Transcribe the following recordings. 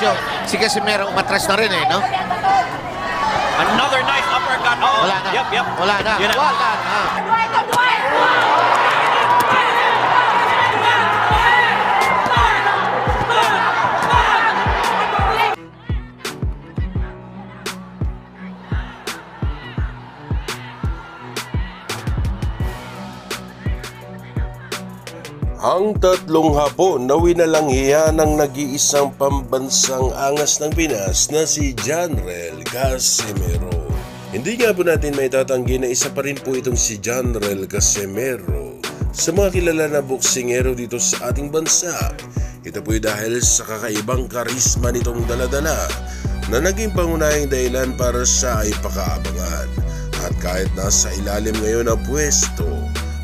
medyo si Casimero umatras na rin eh, no? Another nice uppercut. Uh-oh. Wala na. Yep, yep. Wala na. Wala na. Ang tatlong hapon na winalanghiya ng nag-iisang pambansang angas ng Pinas na si Johnriel Casimero. Hindi nga po natin maitatanggi na isa pa rin po itong si Johnriel Casimero sa mga kilala na boksingero dito sa ating bansa. Ito po dahil sa kakaibang karisma nitong daladala na naging pangunahing dahilan para siya ay pakaabangan. At kahit nasa ilalim ngayon na pwesto,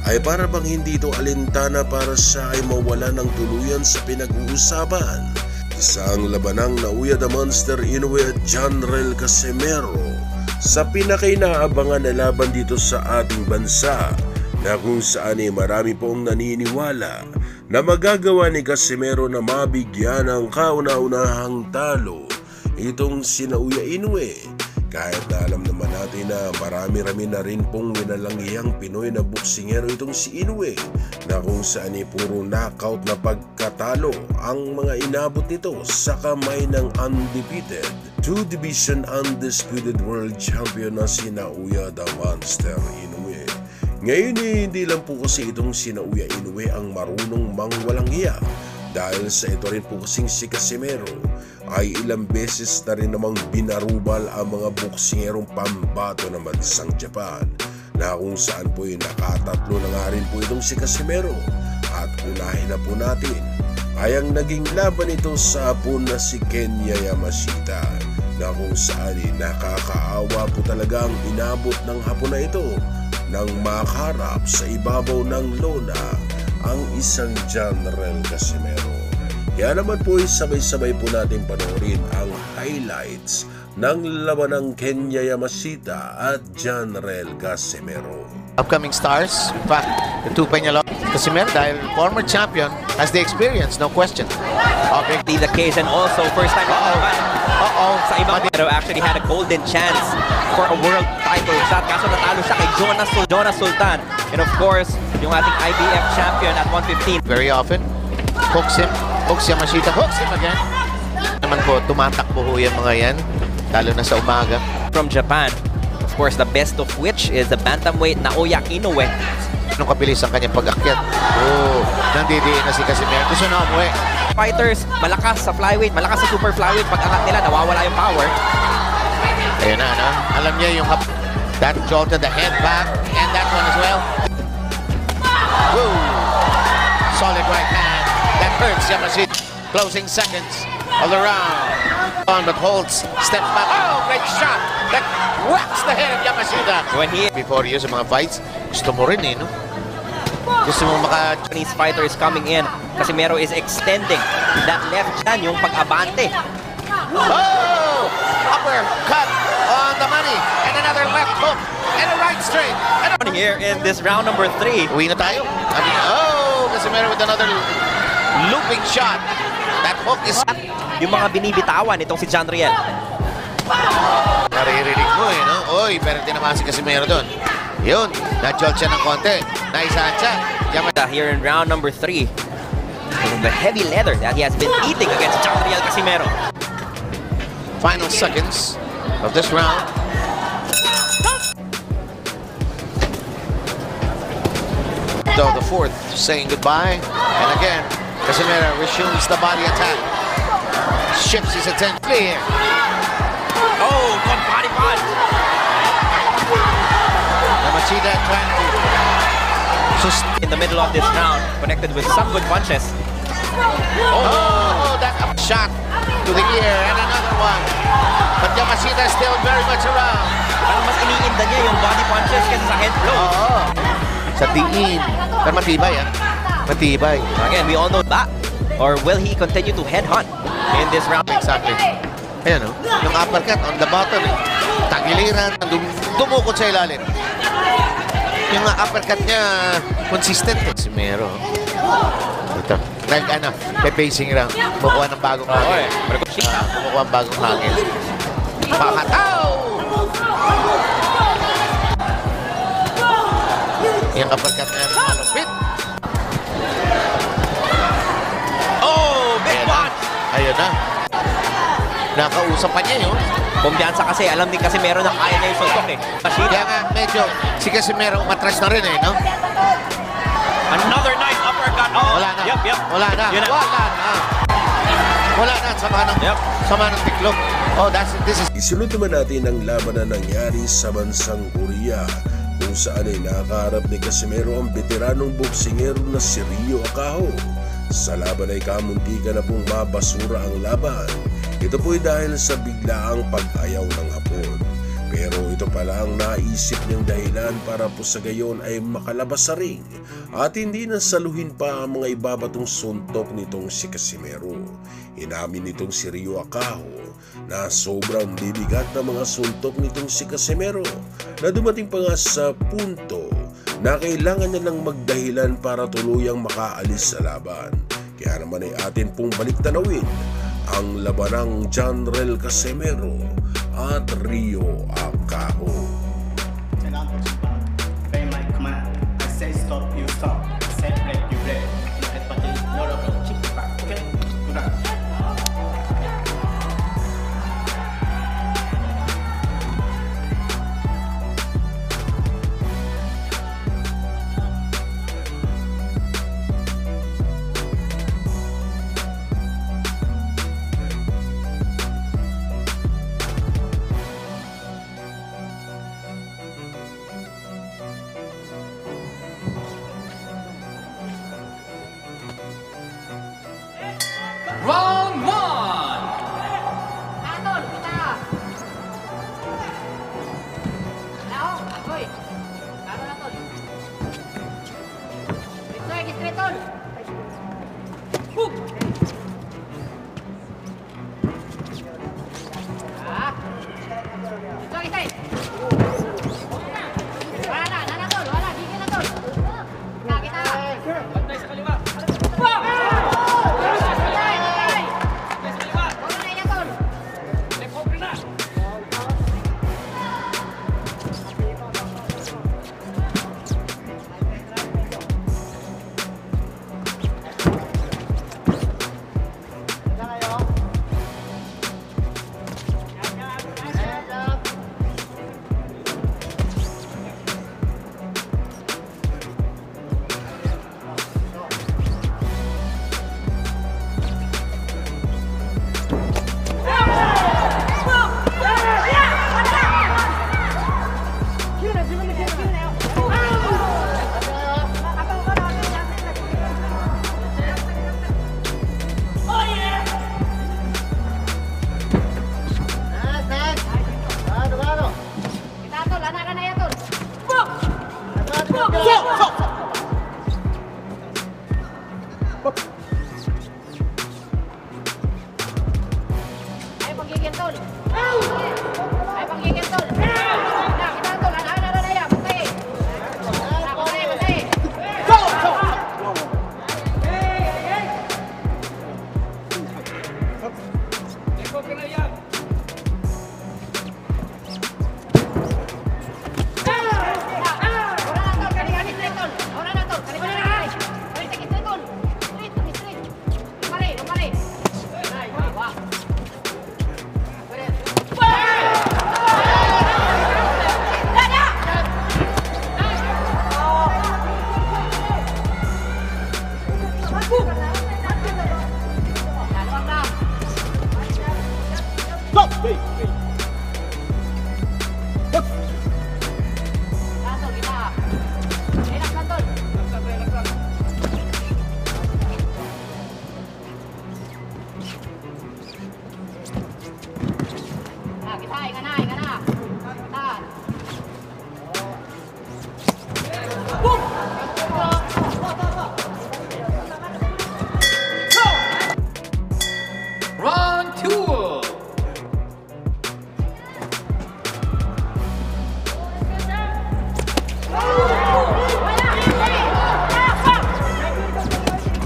ay para bang hindi ito alintana para siya ay mawala ng tuluyan sa pinag-uusapan. Isa ang labanang Naoya the Monster Inoue at Johnriel Casimero sa pinakainaabangan na laban dito sa ating bansa, na kung saan ay marami pong naniniwala na magagawa ni Casimero na mabigyan ng kauna-unahang talo itong si Naoya Inoue. Kahit na alam naman natin na marami-rami na rin pong winalanghiyang Pinoy na boksingero itong si Inoue, na kung saan ay puro knockout na pagkatalo ang mga inabot nito sa kamay ng undefeated 2-division undisputed world champion na si Naoya the Monster Inoue. Ngayon hindi lang po kasi itong si Naoya Inoue ang marunong mangwalanghiya, dahil sa ito rin po kasing si Casimero ay ilang beses na rin namang binarubal ang mga boksingerong pambato ng bansang Japan, na kung saan po ay nakatatlo na nga rin po itong si Casimero. At unahin na po natin ay ang naging laban ito sa hapon na si Kenya Yamashita, na kung saan ay nakakaawa po talaga ang inabot ng hapon na ito nang makaharap sa ibabaw ng lona ang isang Johnriel Casimero. Kaya naman po sabay-sabay po natin panoorin ang highlights ng laban ng Kenya Yamashita at Johnriel Casimero. Upcoming stars, in fact, the two Peñalon Casimero, dahil former champion has the experience, no question. Obviously the case, and also first time sa ibang pero actually had a golden chance for a world title shot, kaso natalo siya kay Jonas Sultan, and of course yung ating IBF champion at 115. Very often, hooks him, hooks Yamashita, hooks him again. Naman po, tumatakbo ho yung mga yan, lalo na sa umaga. From Japan, of course, the best of which is the bantamweight Naoya Inoue. Nung kabilis ang kanyang pag-akyat, nandidiin na si Casimero. Gusto na umuwi. Fighters, malakas sa flyweight, malakas sa super flyweight. Pag-angat nila, nawawala yung power. Ayun na, no? Alam niya yung hap. That jolted the head back, and that one as well. Woo! Solid right hand. That hurts Yamashita. Closing seconds of the round. On but holds, steps back. Oh, great shot! That whacks the head of Yamashita. When he before years of mga fights, gusto mo rin eh, no? Gusto mo maka Chinese fighters coming in. Casimero is extending that left hand, yung pag-abante. Oh! Upper cut on the money, and another left hook, and a right straight. Here in this round number 3. Uwi na tayo. Oh, Casimero with another looping shot. That hook is... Yung mga binibitawan itong si Johnriel. Naririnig mo eh, no? Uy, pero tinamaan si Casimero doon. Yun, na-jolt siya ng konti. Naisahan siya. Here in round number 3. The heavy leather that he has been eating against Johnriel Casimero. Final seconds of this round. So the fourth saying goodbye, and again Casimero resumes the body attack, shifts his attention clear. Oh, good body punch. Yamashita trying to just in the middle of this round, connected with some good punches. Oh, that up shot to the ear, and another one, but Yamashita is still very much around. Mas iniinda niya yung body punches kaysa sa head blow. Sa tiin. Pero matibay ah. Matibay. Again, we all know that. Or will he continue to headhunt in this round? Exactly. Ayan o. Yung uppercut on the bottom eh. Tagiliran. Dumukot sa ilalim. Yung uppercut niya consistent eh. Casimero. Ito. Nag-ano, facing round. Bukuha ng bagong hangin. Bukuha ng bagong hangin. Pakataw! Yung uppercut na yung malupit. Oh! Big one! Ayun na. Nakausap pa niya yun. Kumbiyansa kasi, alam din Casimero na kaya na yung suntok eh. Kaya nga, medyo si Casimero umatras na rin eh, no? Another nice uppercut. Oh, wala na. Yep, yep. Wala na. Yun wala na. Wala na. Sama ng tiklop. Oh, this is... Isunod naman natin ang laban na nangyari sa bansang Korea, kung saan ay nakaharap ni Casimero ang veteranong boksingero na si Ryo Akaho. Sa laban ay kamuntikan na pong mabasura ang laban. Ito po'y dahil sa biglaang pag-ayaw ng hapon. Pero ito pala ang naisip niyang dahilan para po sa gayon ay makalabas sa ring at hindi na saluhin pa ang mga ibabatong suntok nitong si Casimero. Inamin nitong si Ryo Akaho na sobrang bibigat na mga suntok nitong si Casimero na dumating pa nga sa punto na kailangan niya lang magdahilan para tuluyang makaalis sa laban. Kaya naman ay atin pong balik-tanawin ang labanang Johnriel Casimero at Ryo Akaho.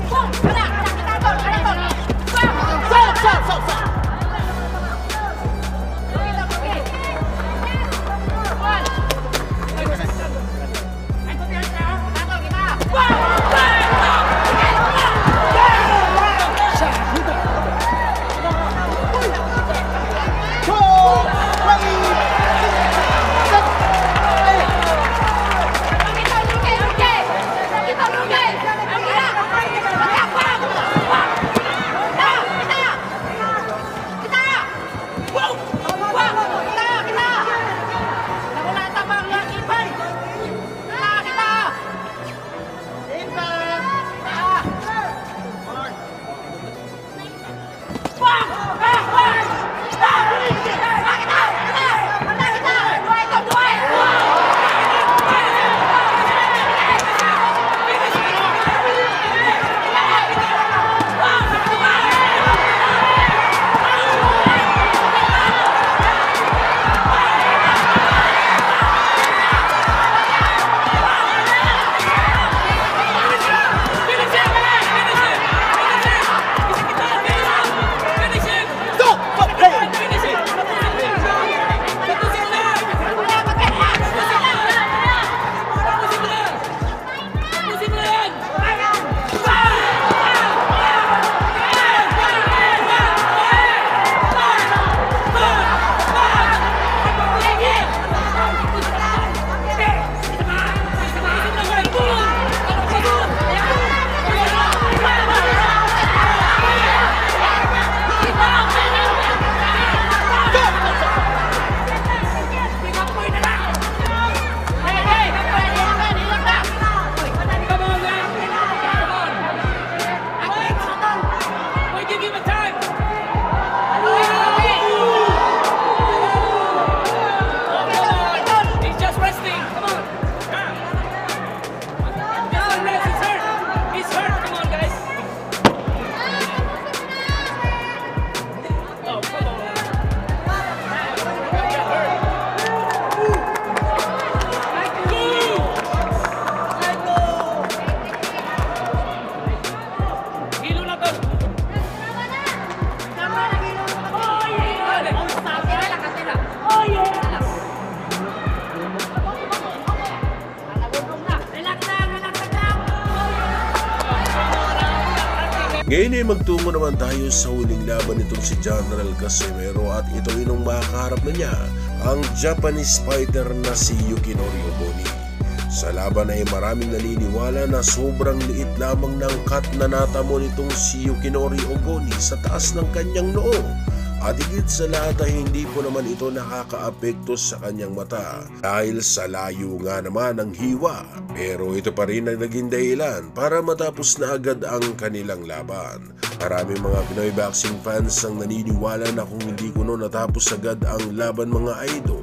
Come on. Ngayon ay magtungo naman tayo sa huling laban nitong si Johnriel Casimero at ito ay nung makaharap na niya ang Japanese fighter na si Yukinori Oguni. Sa laban ay maraming naniniwala na sobrang liit lamang ng cut na natamo nitong si Yukinori Oguni sa taas ng kanyang noo. At higit sa lahat ay hindi po naman ito nakakaapekto sa kanyang mata dahil sa layo nga naman ng hiwa. Pero ito pa rin ang naging dahilan para matapos na agad ang kanilang laban. Maraming mga Pinoy boxing fans ang naniniwala na kung hindi kuno natapos agad ang laban mga idol,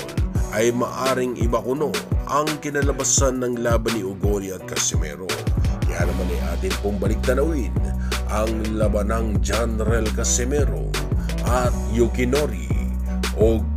ay maaring iba kuno ang kinalabasan ng laban ni Oguni at Casimero. Kaya naman ay atin pong balik-tanawin ang laban ng Johnriel Casimero at Yukinori Oguni.